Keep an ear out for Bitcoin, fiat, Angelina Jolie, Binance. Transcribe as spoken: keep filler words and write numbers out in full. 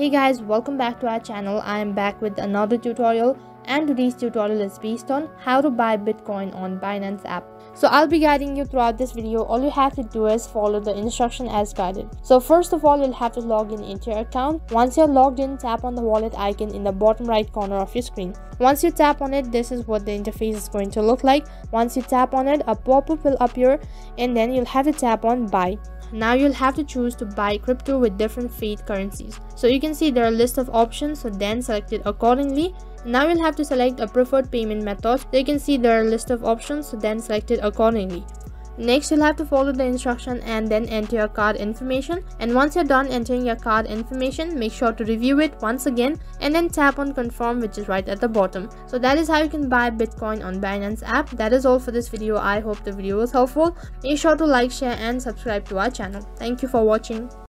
Hey guys, welcome back to our channel. I am back with another tutorial, and today's tutorial is based on how to buy Bitcoin on Binance app. So I'll be guiding you throughout this video. All you have to do is follow the instruction as guided. So first of all, you'll have to log in into your account. Once you're logged in, tap on the wallet icon in the bottom right corner of your screen. Once you tap on it, this is what the interface is going to look like. Once you tap on it, a pop-up will appear, and then you'll have to tap on buy. Now you'll have to choose to buy crypto with different fiat currencies. So you can see there are a list of options, so then select it accordingly. Now you'll have to select a preferred payment method. So you can see there are a list of options, so then select it accordingly. Next, you'll have to follow the instruction and then enter your card information. And once you're done entering your card information, make sure to review it once again and then tap on confirm, which is right at the bottom. So that is how you can buy Bitcoin on Binance app. That is all for this video. I hope the video was helpful. Make sure to like, share and subscribe to our channel. Thank you for watching.